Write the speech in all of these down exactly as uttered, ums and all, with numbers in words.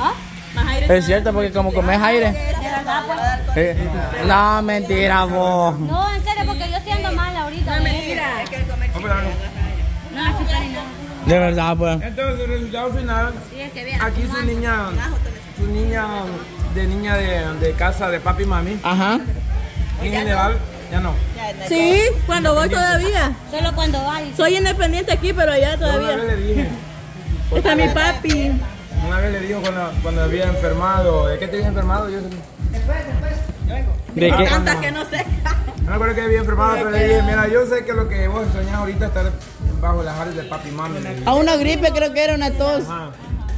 ¿Ah? Es cierto, porque como comes aire. ¿Eh? No, mentira, vos. No, en serio, porque yo siendo mal ahorita. No, mentira. Es que comer chicle. No, no, no. De verdad, pues. Entonces, el resultado final. Sí, es que vean. Aquí su niña, su niña de niña de, de casa de papi y mami. Ajá. En general, ya no. Sí, cuando voy todavía. Solo cuando voy. Soy independiente aquí, pero allá todavía. Una vez le dije. Está mi papi. Una vez le dijo cuando, cuando había enfermado. ¿De qué te había enfermado? Yo Después, después, yo vengo. ¿De qué? Tantas que no sé. No me acuerdo que había enfermado, pero le dije, mira, yo sé que lo que vos soñás ahorita es estar bajo las alas de papi y mami. A una gripe creo que era una tos. Ajá.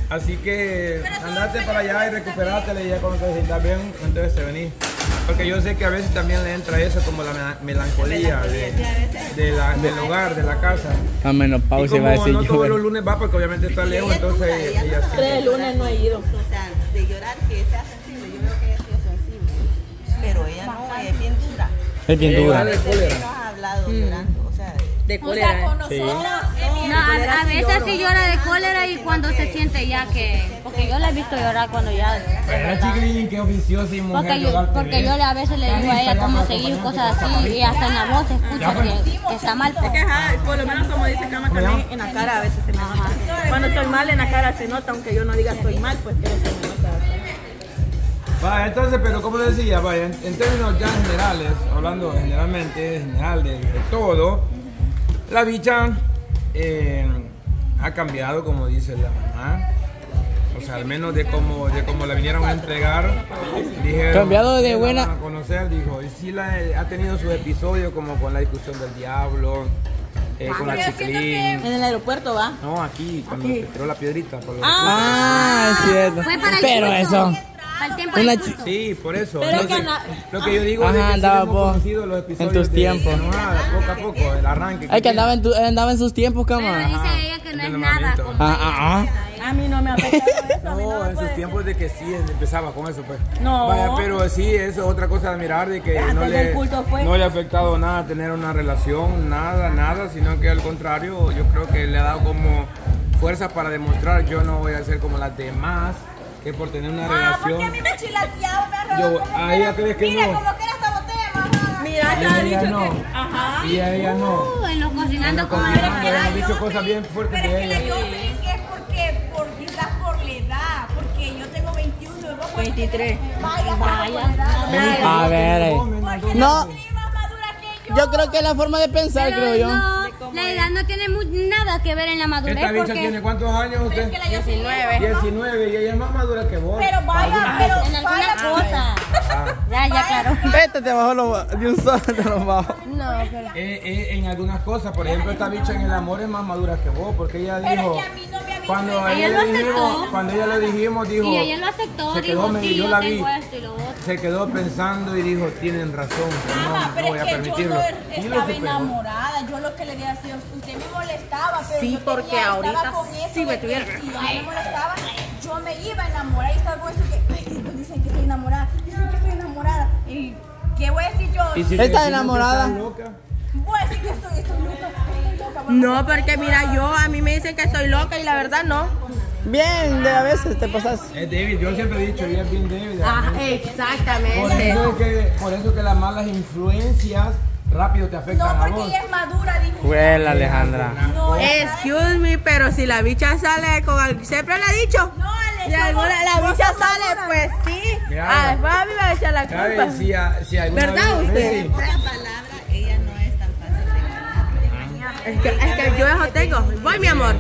Así que andate para allá y recuperate y ya cuando te sientas bien, entonces te venís. Porque yo sé que a veces también le entra eso como la melancolía de, de la, del hogar, de la casa. A menopausia va a decir no yo. Todos los lunes va porque obviamente está lejos, entonces ella, ella sí. Tres lunes no he ido. O sea, de llorar que sea sensible, yo veo que ella es sensible. Pero ella no, es bien dura. Es bien dura. De cólera. Nos ha hablado llorando, o sea, de cólera. O sea, con nosotros. No, a, a veces sí llora de cólera y cuando se siente ya que... Porque yo la he visto llorar cuando ya... Pero chiquilín, qué oficiosa y mujer. Porque yo, porque yo a veces le digo a ella cómo seguir cosas así y hasta en la voz se escucha que, que está mal. Es que por lo menos como dice Cama también, en la cara a veces se me nota. Cuando estoy mal en la cara se nota, aunque yo no diga estoy mal, pues creo que se me nota. Vaya, entonces, pero como decía, vaya, en, en términos ya generales, hablando generalmente, general de, de todo, la bicha... Eh, ha cambiado como dice la mamá, o sea al menos de como de como la vinieron a entregar, dijeron, cambiado de buena la a conocer, dijo, y sí la, ha tenido sus episodios como con la discusión del diablo, eh, ah, con la chiquilín que... en el aeropuerto va, no aquí cuando aquí. Se tiró la piedrita por los ah, ah es cierto, fue para pero eso Una sí, por eso. Pero no que sé, la... Lo que yo digo Ajá, es que andaba vos en tus tiempos. Poco a poco, el arranque. Es que andaba en, tu, andaba en sus tiempos, Cama. Pero dice ella que no es nada. Ah, ah, ah. A mí no me ha pasado eso. No, no en sus tiempos de que sí empezaba con eso, pues. No. Vaya, pero sí, eso es otra cosa de mirar, de que no le, no le ha afectado nada tener una relación, nada, nada, sino que al contrario, yo creo que le ha dado como fuerza para demostrar, yo no voy a ser como las demás. Que por tener una ah, relación. Porque a mí me chilateaba, me yo, a ella crees que mira, no. Mira, como que era esta botella, mamá. Mira, te ha dicho que. No. Ajá. Y a ella no. Uh, en los cocinando como era que la. Dicho cosas bien fuertes pero de ella. Es que la Jocelyn es porque, por, quizás por la edad. Porque yo tengo veintiuno, vos veintitrés. Vaya, vaya. A ver. No. Yo creo que es la forma de pensar, pero creo yo. No. La edad no tiene muy, nada que ver en la madurez. ¿Esta bicha porque... tiene cuántos años usted? Es que la diecinueve. diecinueve, ¿no? Y ella es más madura que vos. Pero vaya, pero en alguna cosa. Ah. Ya, ya, claro. Este te bajó lo, de un solo te lo bajó. No, pero... Eh, eh, en algunas cosas, por ejemplo, esta bicha en el amor es más madura que vos, porque ella dijo... Pero es que a mí no me avisó. Cuando ella, ella lo dijimos, aceptó. Cuando ella lo dijimos, dijo... Y ella lo aceptó, se quedó, dijo, sí, yo, yo la tengo vi. Esto y lo otro. Se quedó pensando y dijo, tienen razón, ah, no, no voy a permitirlo. Pero es que yo no estaba enamorada, yo lo que le dije, usted me molestaba, pero sí, yo porque tenía, ahorita sí me tuviera. Si yo me molestaba, yo me iba a enamorar y estaba con eso que dicen que estoy enamorada, dicen que estoy enamorada. ¿Y qué voy a decir yo? Si ¿Estás enamorada? Loca? Voy a decir que estoy, estoy loca, estoy loca. No, porque mira, yo a mí me dicen que estoy loca y la verdad no. Bien, de a veces te pasas. Es débil, yo siempre he dicho, ella es bien débil. Ah, exactamente. Por eso que, por eso que las malas influencias rápido te afecta. No, porque ella es madura, dijo. Pues, Alejandra. No, excuse me, pero si la bicha sale con alguien, siempre la ha dicho. No, Alejandra. La, la bicha sale, madura. Pues sí. Ah, después a mí me va a echar la culpa. Si a, si ¿Verdad vez, usted? Otra palabra, ella no es tan fácil de ganar. Ah. Es que, es que yo eso tengo. Voy, mi amor.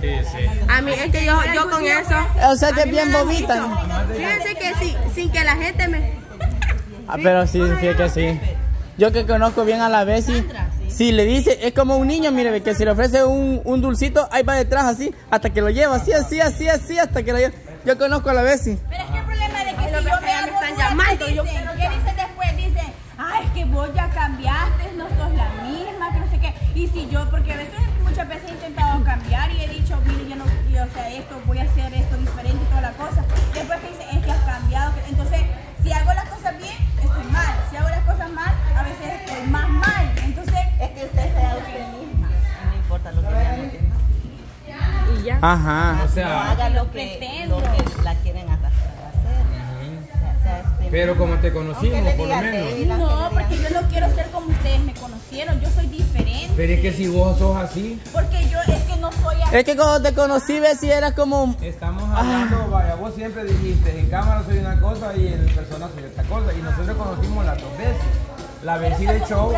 Sí, sí. A mí es que yo, yo con eso. O sea que es bien bobita. Fíjense que sí, sin que la gente me. Ah, pero sí, fíjate que sí. Yo que conozco bien a la Bessy, ¿sí? Si le dice, es como un niño, mire, que si le ofrece un, un dulcito, ahí va detrás así, hasta que lo lleva, así, así, así, así, hasta que lo lleva. Yo conozco a la Bessy. Pero es que el problema es de que ay, si yo me hago están llamando, dicen, yo que no ¿qué dicen después? Dicen, ay, es que vos ya cambiaste, no sos la misma, que no sé qué. Y si yo, porque a veces, muchas veces he intentado cambiar y he dicho, mire, yo no, yo, o sea, esto, voy a hacer esto diferente y toda la cosa. Después que dicen, es que has cambiado, entonces, si hago las cosas bien, estoy mal. Si hago las cosas mal, a veces estoy más mal. Entonces, es que usted sea usted misma. No importa lo que haga. Y ya. Ajá. O sea, no haga lo que pretendo. Pero como te conocimos, por lo menos. No, porque yo no quiero ser como ustedes me conocieron. Yo soy diferente. Pero es que si vos sos así. Porque yo es que no soy así. Es que cuando te conocí, Bessy, eras como... Estamos hablando, ah. vaya, vos siempre dijiste, en cámara soy una cosa y en persona soy otra cosa. Y nosotros conocimos las dos veces. La Bessy de show.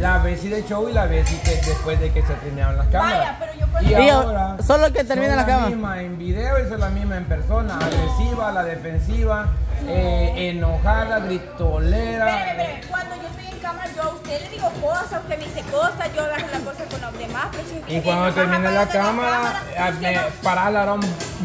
La Bessy de show y la Bessy que después de que se terminaron las cámaras. Vaya, pero yo por y yo, ahora solo que termina la cámara. La misma en video y son la misma en persona. No. Agresiva, la defensiva, no. eh, enojada, gritolera. Espere, espere. Cuando yo estoy en cámara, yo a usted le digo cosas, usted me dice cosas, yo hago las cosas con los demás. Pero y cuando termina la cámara, cámara me no... parás la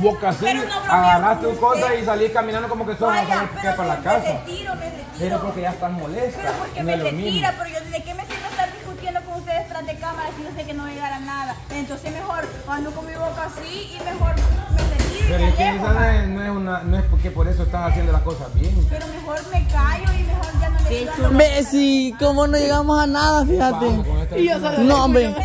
boca así, no agarrás tus cosas y salís caminando como que sos a salir para la casa. Me retiro, me retiro. Pero porque ya estás molesta. Pero porque no me retira, pero yo desde que me siento estar discutiendo con ustedes tras de cámara si no sé que no llegará nada. Entonces mejor ando con mi boca así y mejor me retiro. Pero es que esa no es una, no es porque por eso estás haciendo las cosas bien. Pero mejor me callo y mejor ya no le digo nada. Bessy, ¿cómo no llegamos a nada? Fíjate. Y yo solo no, hombre.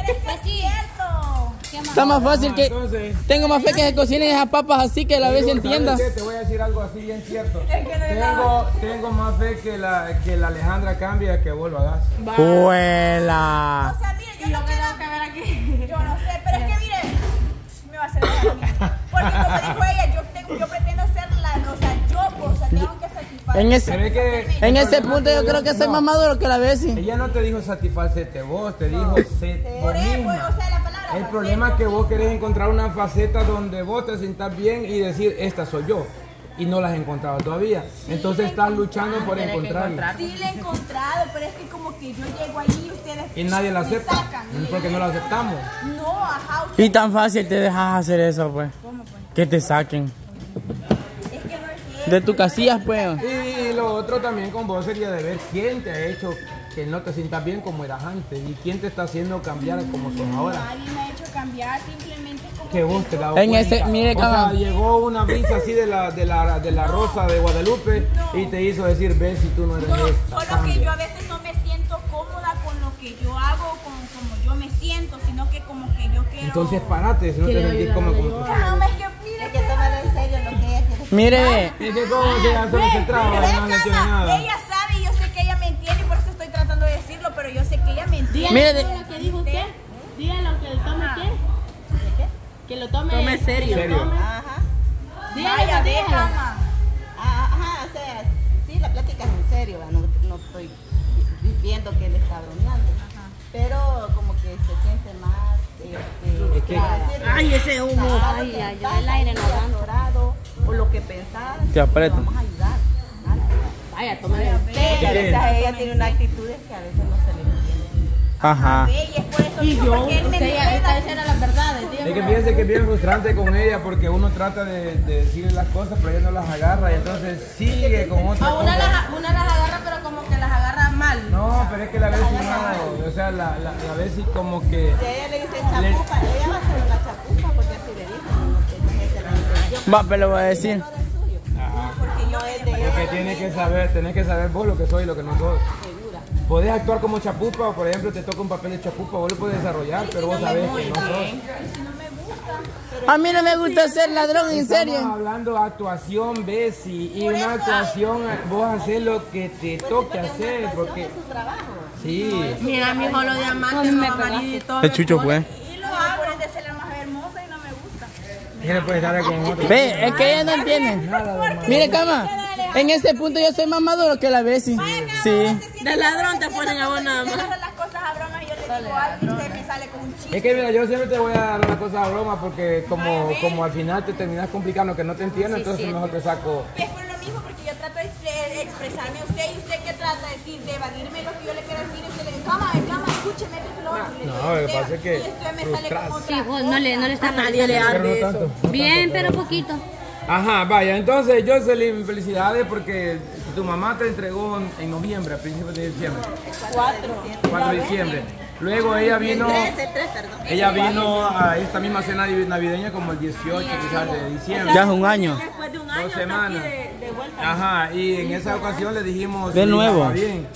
Está más fácil que... Entonces, tengo más fe que se cocinen esas papas así que la vez entiendas. Te voy a decir algo así bien cierto. Es que no tengo, tengo más fe que la, que la Alejandra cambie que vuelva a gas. ¡Vuela! O sea, mire, yo, yo no quiero que ver aquí. Yo no sé, pero es que mire, me va a hacer mal a mí. Porque como dijo ella, yo, tengo, yo pretendo ser la... O sea, yo, o sea, tengo que satisfacer. En ese, es que, en ese punto yo creo que soy no, más maduro que la Bessy. Ella no te dijo satisfacerte vos, te dijo no, set por eso, o sea, la el problema es que vos querés encontrar una faceta donde vos te sientas bien y decir, esta soy yo. Y no la has encontrado todavía. Sí, entonces estás luchando por encontrarla. Sí la he encontrado, pero es que como que yo llego ahí y ustedes... Y nadie la acepta, sacan, porque no la aceptamos. No, ajá. Y tan fácil te dejas hacer eso, pues. ¿Cómo, pues? Que te saquen. Es que no es de tus casillas, pues. Y lo otro también con vos sería de ver quién te ha hecho... que no te sientas bien como eras antes. ¿Y quién te está haciendo cambiar como sos ahora? Nadie me ha hecho cambiar, simplemente como que vos te la en ese, mire, o sea, llegó una brisa así de la, de la, de la no, Rosa de Guadalupe no, y te hizo decir, ves si tú no eres no, esta, solo cambia. Que yo a veces no me siento cómoda con lo que yo hago, con como yo me siento, sino que como que yo quiero... Entonces parate, si no quiero te sentís cómoda como tú. Mire, es que como que ya solo se traba, no le entiendo nada. Ella sabe y yo sé que ella me entiende, por eso estoy tratando de decirlo, pero yo sé que ella me entiende. Mire, lo que dijo usted, dígalo que lo tome, ¿qué? ¿Qué? Que lo tome, tome serio. Que lo tome. Ajá. Vaya, déjalo. Ajá, o sea, sí, la plática es en serio, no, no estoy viendo que él está bromeando, ajá, pero como que se siente más... Este, es que... Ay, ese humo. Ay, ay, el aire no va dorado. O lo que pensás, te vamos a ayudar. Vaya, toma de fe. A veces ella tiene una actitud que a veces no se le entiende. Ajá. Y yo, esta vez era la verdad. Es que fíjense que es bien frustrante con ella porque uno trata de, de decirle las cosas, pero ella no las agarra y entonces sigue con otra. A una, las, una las agarra, pero como que las agarra mal. No, pero es que la Bessy no. O sea, la, la, la Bessy como que. Si ella le dice chapupa, le... ella va a hacer una chapupa porque así le dice. Va, pero voy a decir. Porque tienes que saber, tenés que saber vos lo que soy y lo que no soy. Podés actuar como chapupa, o por ejemplo te toca un papel de chapupa, vos lo puedes desarrollar, pero vos sabés que no sos. A mí no me gusta ser ladrón, en serio. Estamos hablando de actuación, Bessy, y una actuación, vos haces lo que te toque hacer, porque... Sí. Mira, mi hijo, lo diamante, lo amarillo y todo. El chucho, pues. Y lo hago, es de ser la más hermosa y no me gusta. Mira, pues, ahora con otro. Ve, es que ella no entiende. Mire, cama. En ese punto yo soy más maduro que la Bessy. Sí. De ladrón te ponen a vos nada más. Es que mira, yo siempre te voy a dar las cosas a broma porque como, como al final te terminas complicando que no te entiendo, entonces mejor te saco. Es por lo mismo porque yo trato de expresarme a usted y usted que trata de decir, de evadirme lo que yo le quiero decir y usted le dice, cama, cama, escúcheme, que lo no, lo que pasa es que sí, vos no le, no le está a nadie le hable eso. Bien, pero poquito. Ajá, vaya, entonces Jocelyn, felicidades porque tu mamá te entregó en noviembre, a principios de diciembre. cuatro de diciembre. Luego ella vino, ella vino a esta misma cena navideña como el dieciocho quizás de diciembre. Ya es un año. Después de un año. Dos semanas. Ajá, y en esa ocasión le dijimos de nuevo. Bien.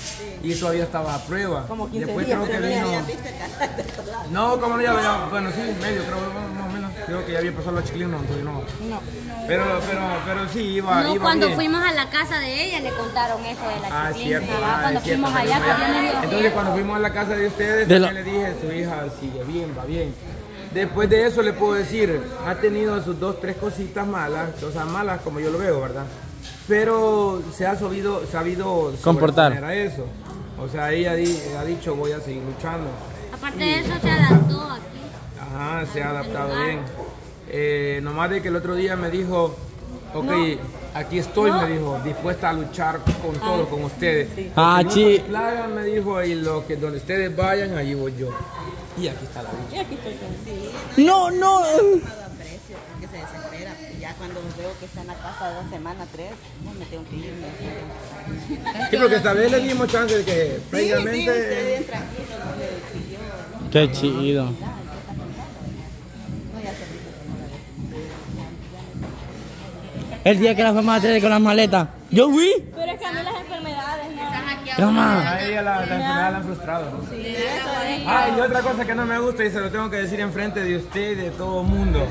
Y todavía estaba a prueba. Como quince días, pero no había visto el canal de otro lado. No, como no, ya, bueno, sí, medio, creo, más o menos. Creo que ya había pasado la chiclina, entonces no. No. Pero, pero, pero sí iba, no, iba cuando bien. Fuimos a la casa de ella le contaron eso de la ah, chiclina. Cierto, ah, cuando cierto, fuimos allá. Entonces, entonces cuando fuimos a la casa de ustedes, de la... yo le dije, su hija sigue bien, va bien. Después de eso le puedo decir, ha tenido sus dos, tres cositas malas, o sea, malas como yo lo veo, ¿verdad? Pero se ha sabido, sabido comportar a eso. O sea, ella di, ha dicho, voy a seguir luchando. Aparte y, de eso, se adaptó aquí. Ajá, se ha adaptado bien. Eh, nomás de que el otro día me dijo, ok, no, aquí estoy, no, me dijo, dispuesta a luchar con todos, con ustedes. Sí. Ah, sí. Plaga, me dijo, y lo que donde ustedes vayan, allí voy yo. Y aquí está la lucha. Y aquí estoy contigo. No, no. Porque se desespera. Ya cuando veo que está en la casa dos semanas, tres, pues me tengo que ir. Sí, porque esta vez le dimos chance de que prácticamente... Sí, sí, usted bien tranquilo, no le siguió. Qué chido. El día que las vamos a traer con las maletas. Yo fui. Pero es que a mí las enfermedades, ¿no? Estás aquí a mamá. A ella la, la enfermedad la han frustrado, ¿no? Sí, eso es. Ah, y otra cosa que no me gusta, y se lo tengo que decir enfrente de usted y de todo el mundo,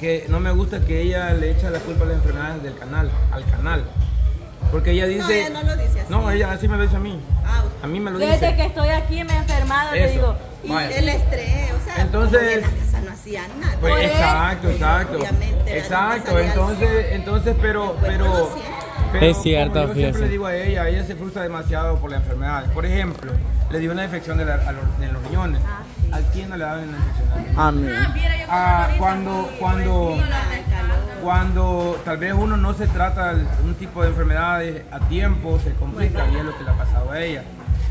que no me gusta que ella le echa la culpa a las enfermedades del canal, al canal. Porque ella dice... No, ella no lo dice así. No, ella así me lo dice a mí. Ah, a mí me lo dice. Desde que estoy aquí me he enfermado, le digo. Y el estrés, o sea, entonces... no hacían nada. Pues, exacto, exacto. Obviamente, exacto, entonces, entonces, entonces, pero, pero, pero es cierto, yo siempre le digo a ella, ella se frustra demasiado por la enfermedad. Por ejemplo, le dio una infección de, la, de los riñones. Ah, sí. ¿A quién no le dan una infección? A mí. Ah, cuando, cuando, cuando tal vez uno no se trata un tipo de enfermedades a tiempo, se complica y es lo que le ha pasado a ella.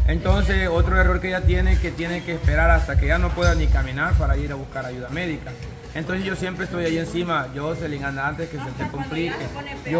Entonces, otro error que ella tiene, que tiene que esperar hasta que ya no pueda ni caminar para ir a buscar ayuda médica. Entonces, yo siempre estoy ahí encima, Jocelyn, anda antes que se te complique. Yo